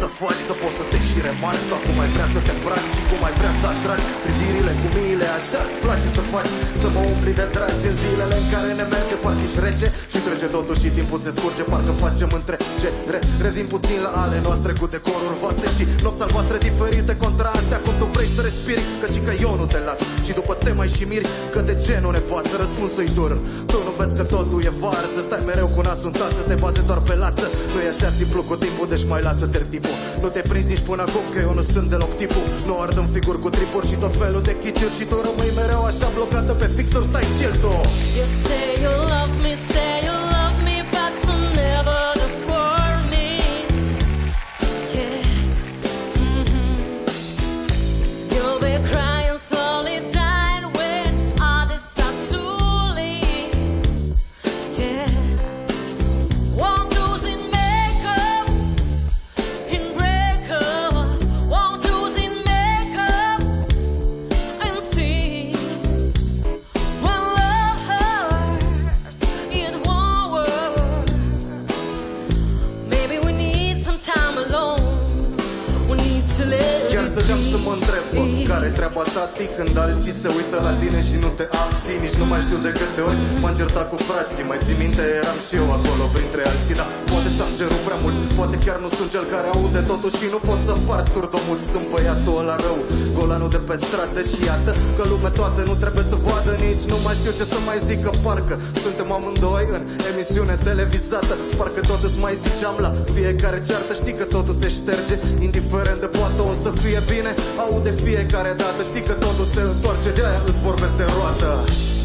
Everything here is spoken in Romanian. vrei să faci, să poți să te și remarci, sau cum ai vrea să te îmbraci și cum ai vrea să atragi privirile cu miile, așa îți place să faci, să mă umpli de dragi în zilele în care ne merge, parcă ești rece și trece totuși și timpul se scurge, parcă facem întrecere. Revin puțin la ale noastre cu decoruri vaste și nopți albastră diferite contra astea, cum tu vrei să respiri, căci că eu nu te las și după te mai și miri, că de ce nu ne pasă, răspunsul-i dur. Tu nu vezi că totul e vară, să stai mereu cu nasul în tasă, te baze doar pe lasă, nu e așa simplu cu timpul, deci mai lasă tertipul. Nu te prinzi nici până acum, că eu nu sunt deloc tipul, nu ard în figuri cu tripuri și tot felul de chituri și tu rămâi mereu așa blocată pe fixuri, stai chill tu. You say you love me, say you love me, but you never do for me. Yeah. Mm-hmm. You'll be crying slowly dying when others are too late. Yeah. Won't use in makeup, in breakup. Won't use in makeup and see. When love hurts, it won't work. Maybe we need some time alone. We need to live. Chiar stăteam să mă întreb, bă, care-i treaba tati, când alții se uită la tine și nu te abții? Nici nu mai știu de câte ori m-am certat cu frații, mai ții minte, eram și eu acolo printre alții. Dar poate ți-am cerut prea mult, poate chiar nu sunt cel care aude totuși și nu pot să par surdomut. Sunt băiatul ăla rău, golanul de pe stradă și iată că lumea toată nu trebuie să vadă nici, nu mai știu ce să mai zic, că parcă suntem amândoi în emisiune televizată, parcă totuși mai ziceam la fiecare ceartă, știi că totul se șterge, indiferent de poate o să fie bine, aude fiecare dată, știi că totul se întoarce, de-aia îți vorbesc în roată.